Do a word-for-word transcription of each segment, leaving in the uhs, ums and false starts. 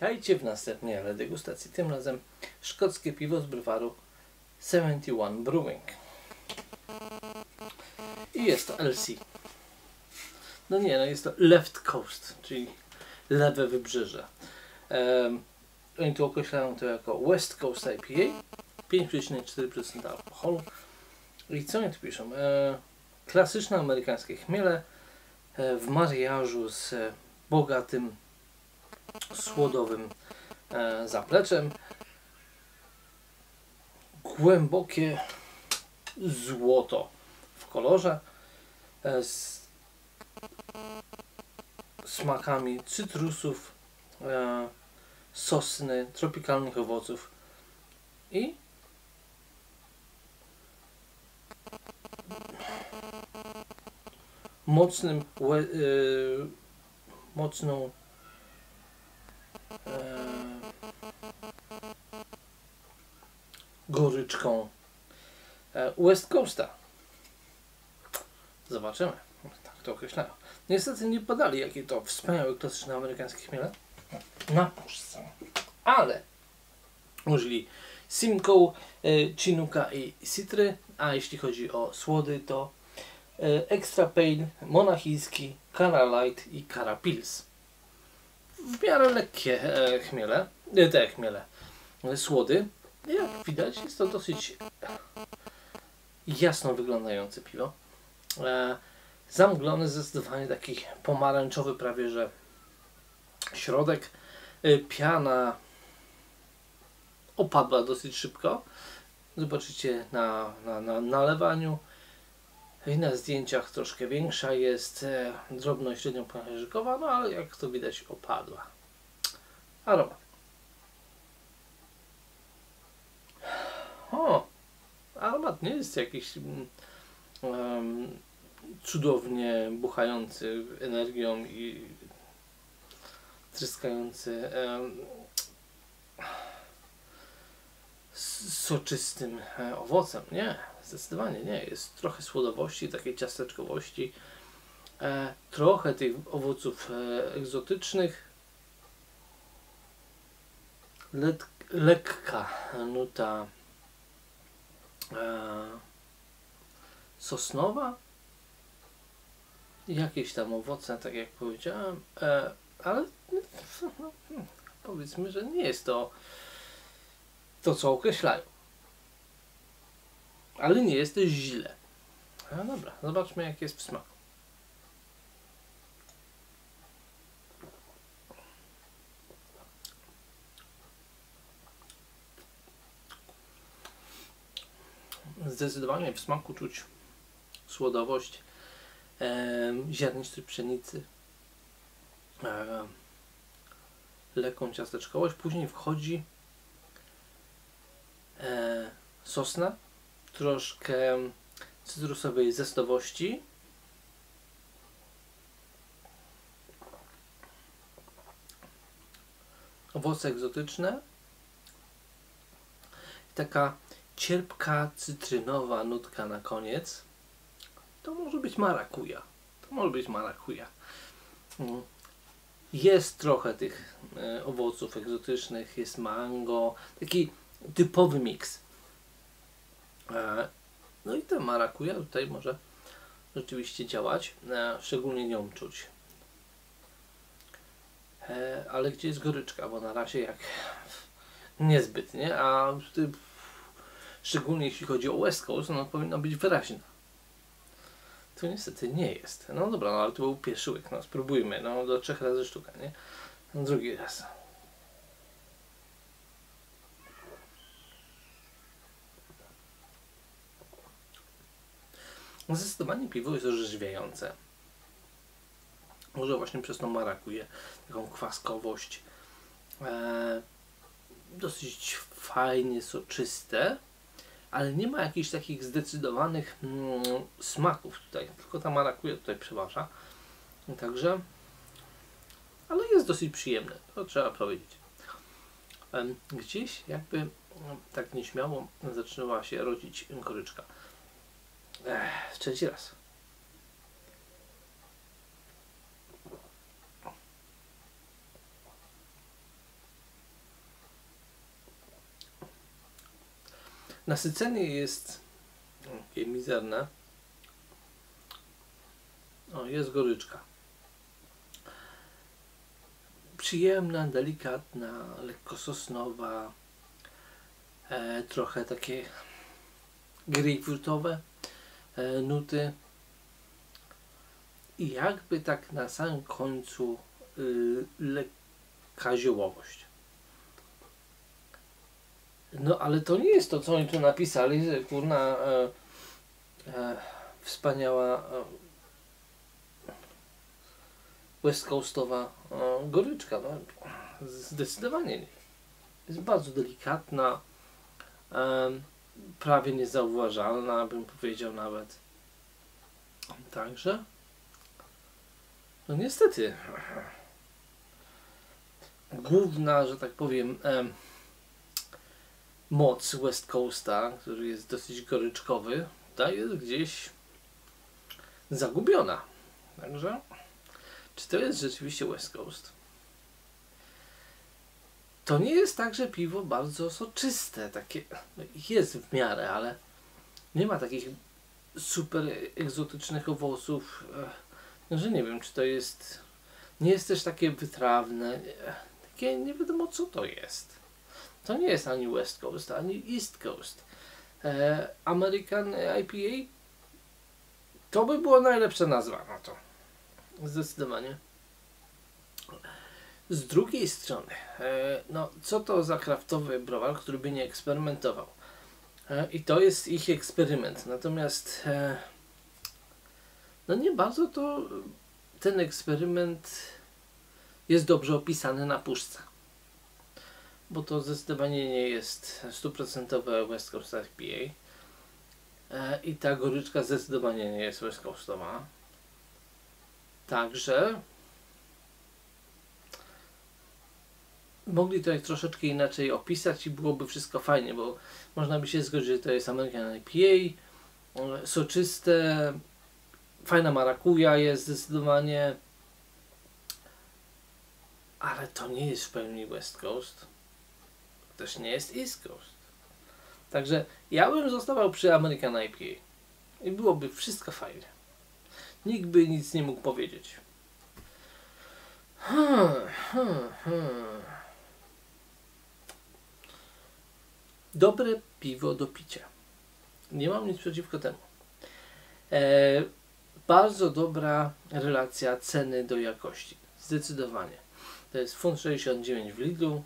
Witajcie w następnej ale degustacji, tym razem szkockie piwo z browaru siedemdziesiąt jeden Brewing. I jest to L C. No nie, no jest to Left Coast, czyli lewe wybrzeże. Um, oni tu określają to jako West Coast I P A, pięć przecinek cztery procent alkoholu. I co oni tu piszą? E, klasyczne amerykańskie chmiele e, w mariażu z e, bogatym słodowym e, zapleczem, głębokie złoto w kolorze e, z smakami cytrusów, e, sosny, tropikalnych owoców i mocnym e, e, mocną goryczką West Coasta. Zobaczymy, tak to określają. Niestety nie podali, jakie to wspaniałe klasyczne amerykańskie chmiele na puszce, ale użyli Simcoe, Chinooka i Citry, a jeśli chodzi o słody to Extra Pale, Monachijski, Carra Light i Carra Pils. W miarę lekkie e, chmiele, e, te chmiele, e, słody. Jak widać, jest to dosyć jasno wyglądające piwo. E, zamglony zdecydowanie taki pomarańczowy prawie, że środek. E, piana opadła dosyć szybko. Zobaczycie na, na, na nalewaniu. I na zdjęciach troszkę większa jest, e, drobno i średnio pęcherzykowa, no ale jak to widać opadła. Aromat. O, aromat nie jest jakiś um, cudownie buchający energią i tryskający um, soczystym owocem, nie. Zdecydowanie nie, jest trochę słodowości, takiej ciasteczkowości, e, trochę tych owoców e, egzotycznych, Le lekka nuta e, sosnowa, jakieś tam owoce, tak jak powiedziałem, e, ale no, powiedzmy, że nie jest to to, co określają. Ale nie jest też źle. No dobra, zobaczmy jak jest w smaku. Zdecydowanie w smaku czuć słodowość e, ziarnistej pszenicy, e, lekką ciasteczkowość. Później wchodzi e, sosna, troszkę cytrusowej zestawości, owoce egzotyczne i taka cierpka cytrynowa nutka na koniec. To może być marakuja, to może być marakuja. Jest trochę tych e, owoców egzotycznych, jest mango, taki typowy miks. No i ta marakuja tutaj może rzeczywiście działać, szczególnie nią czuć. Ale gdzie jest goryczka, bo na razie jak niezbyt, nie? A tutaj, szczególnie jeśli chodzi o West Coast, ona powinna być wyraźna. To niestety nie jest. No dobra, no ale to był pierwszy łyk, no spróbujmy, no do trzech razy sztuka, nie? No, drugi raz. Zdecydowanie piwo jest orzeźwiające. Może właśnie przez to marakuję, taką kwaskowość. E, dosyć fajnie soczyste, ale nie ma jakichś takich zdecydowanych mm, smaków tutaj. Tylko ta marakuja tutaj przeważa. Także, ale jest dosyć przyjemne, to trzeba powiedzieć. E, gdzieś jakby tak nieśmiało zaczynała się rodzić koryczka. Ech, trzeci raz. Nasycenie jest takie mizerne. O, jest goryczka. Przyjemna, delikatna, lekko sosnowa, e, trochę takie grejpfrutowe e, nuty. I jakby tak na samym końcu y, lekka ziołowość. No ale to nie jest to, co oni tu napisali, że kurna e, e, wspaniała e, West Coastowa e, goryczka. No, zdecydowanie nie. Jest bardzo delikatna, e, prawie niezauważalna, bym powiedział nawet. Także no niestety główna, że tak powiem, e, moc West Coasta, który jest dosyć goryczkowy, ta jest gdzieś zagubiona. Także czy to jest rzeczywiście West Coast? To nie jest tak, że piwo bardzo soczyste, takie jest w miarę, ale nie ma takich super egzotycznych owoców, że nie wiem, czy to jest, nie jest też takie wytrawne, takie nie wiadomo co to jest. To nie jest ani West Coast, ani East Coast. E, American I P A to by była najlepsza nazwa na to. Zdecydowanie. Z drugiej strony, e, no co to za kraftowy browar, który by nie eksperymentował? E, I to jest ich eksperyment. Natomiast e, no nie bardzo to ten eksperyment jest dobrze opisany na puszce. Bo to zdecydowanie nie jest stuprocentowe West Coast I P A e, i ta goryczka zdecydowanie nie jest West Coastowa. Także mogli to troszeczkę inaczej opisać i byłoby wszystko fajnie, bo można by się zgodzić, że to jest American I P A, soczyste, fajna marakuja jest zdecydowanie, ale to nie jest w pełni West Coast. Też nie jest East Coast. Także ja bym zostawał przy American I P A i byłoby wszystko fajnie. Nikt by nic nie mógł powiedzieć. Hmm, hmm, hmm. Dobre piwo do picia. Nie mam nic przeciwko temu. E, bardzo dobra relacja ceny do jakości. Zdecydowanie. To jest jeden sześćdziesiąt dziewięć w Lidlu.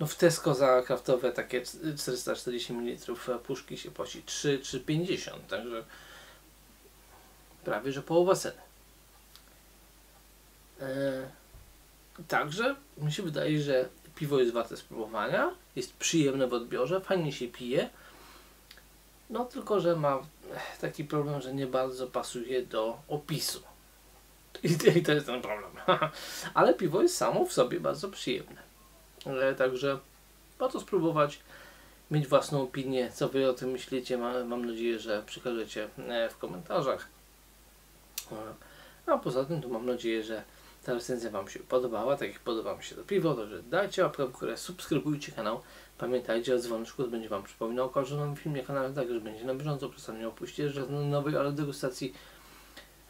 No w Tesco za kraftowe takie czterysta czterdzieści mililitrów puszki się płaci trzy pięćdziesiąt, także prawie że połowa ceny. Yy, także mi się wydaje, że piwo jest warte spróbowania, jest przyjemne w odbiorze, fajnie się pije, no tylko że ma taki problem, że nie bardzo pasuje do opisu. I, i to jest ten problem. Ale piwo jest samo w sobie bardzo przyjemne. Także warto spróbować, mieć własną opinię, co wy o tym myślicie. Mam, mam nadzieję, że przekażecie w komentarzach. A poza tym to mam nadzieję, że ta recenzja wam się podobała, tak jak podoba mi się to piwo, także dajcie łapkę w górę, subskrybujcie kanał, pamiętajcie o dzwoneczku, to będzie wam przypominał o każdym nowym filmie kanale, także będzie na bieżąco, proszę nie opuśćcie żadnej nowej, ale degustacji.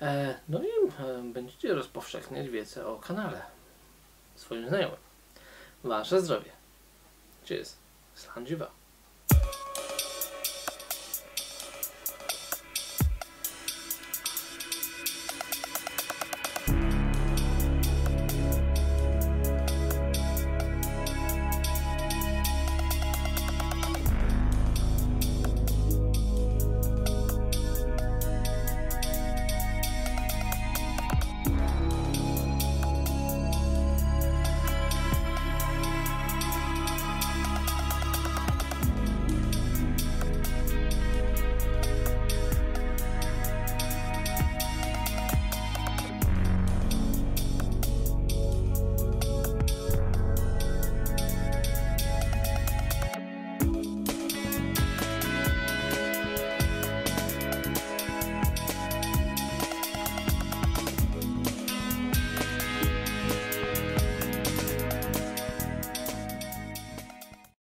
E, no i e, będziecie rozpowszechniać wiedzę o kanale swoim znajomym. Wasze zdrowie. Cheers. Slandziwa.